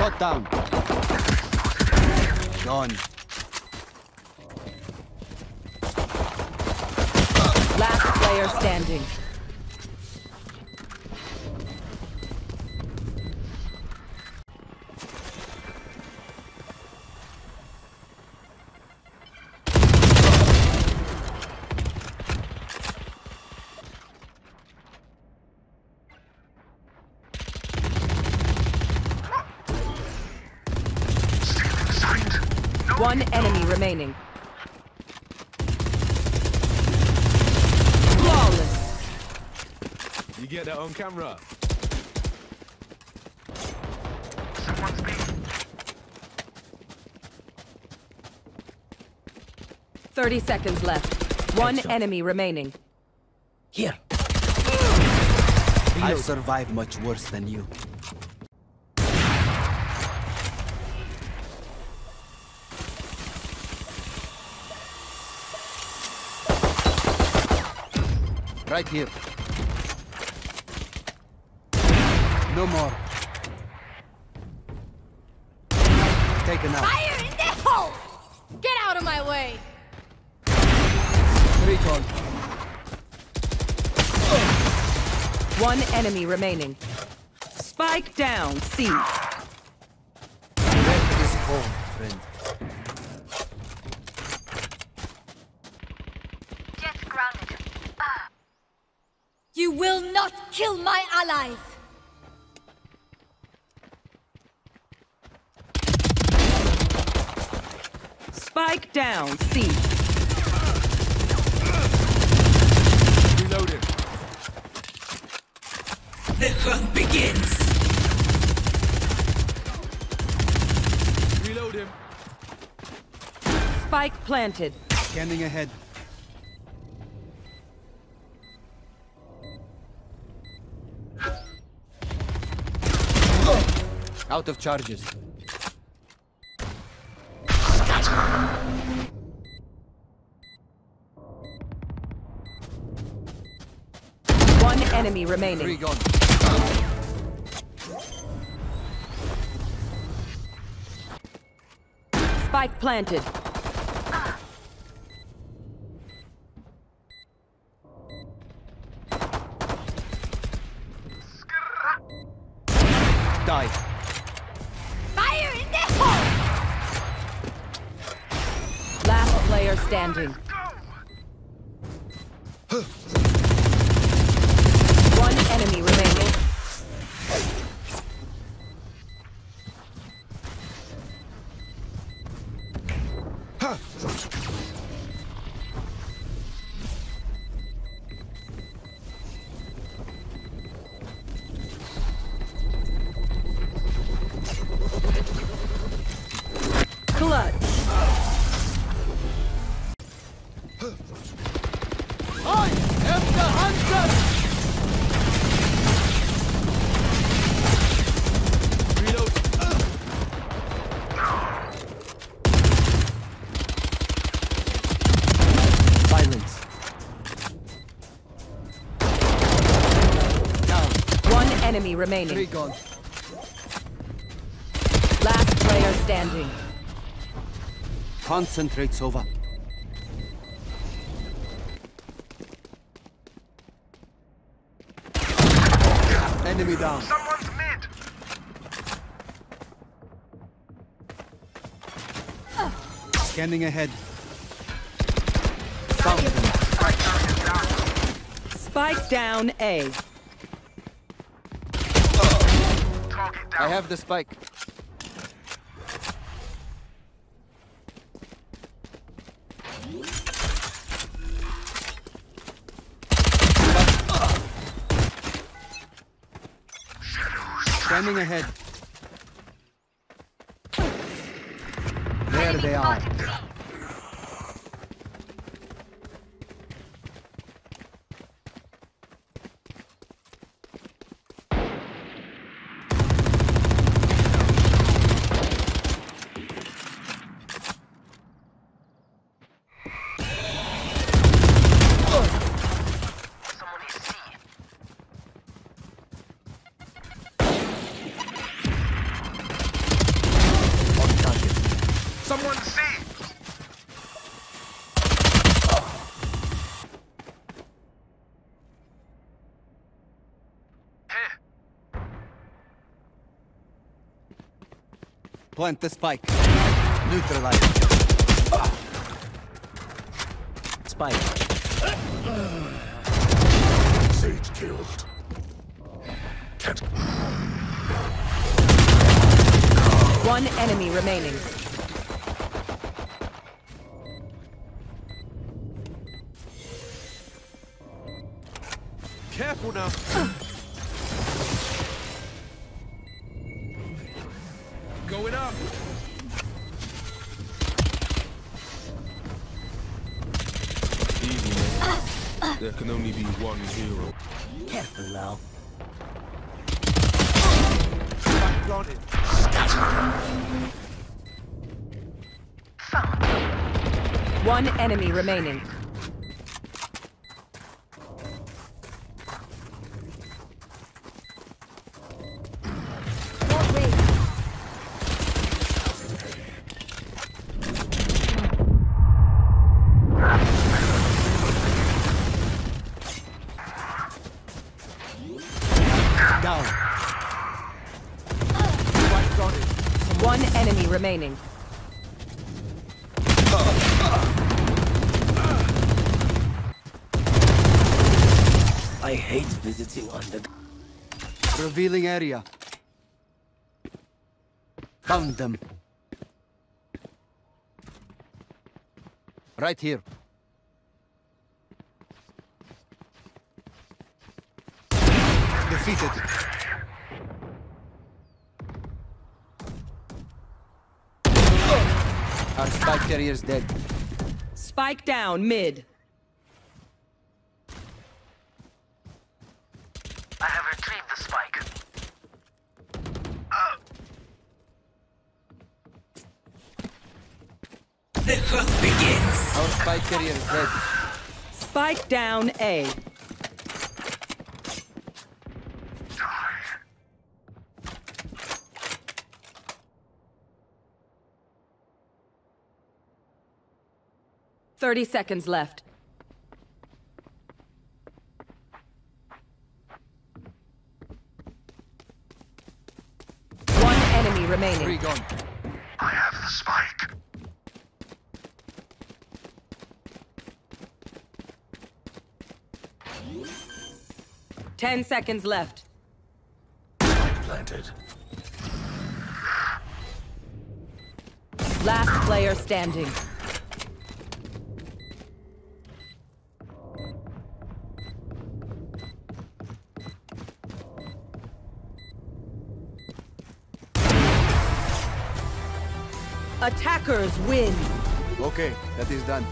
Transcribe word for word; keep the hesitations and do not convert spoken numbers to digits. Shot down. Gone. Last player standing. One enemy remaining. Flawless. You get that on camera. Someone's been. Thirty seconds left. One Headshot. enemy remaining. Here. I've survived much worse than you. Right here. No more. Taken out. Fire in the hole! Get out of my way! Recon. One enemy remaining. Spike down, C. That is home, friend. You will not kill my allies! Spike down, C. Reloaded. The hunt begins! Reload him. Spike planted. Scanning ahead. Out of charges. One enemy remaining. Three gone. Spike planted. Die. Player standing. One enemy remaining. Enemy remaining. Three gone. Last player standing. Concentrate, Sova. Enemy down. Someone's mid. Uh. Scanning ahead. Found him. Spike down, A. I have the spike. Standing ahead. There they are. someone to see. Plant the spike. Neutralize. Spike. Sage killed. Can't. One enemy remaining. Careful now. Going up. Easy. Uh, there can only be one hero. Careful now. One enemy remaining. One enemy remaining. I hate visiting under. Revealing area. Found them. Right here. Defeated. Our spike carrier's dead. Spike down, mid. I have retrieved the spike. Uh. The hunt begins. Our spike carrier's dead. Spike down, A. Thirty seconds left. One enemy remaining. Three gone. I have the spike. Ten seconds left. Planted. Last player standing. Attackers win. Okay, that is done.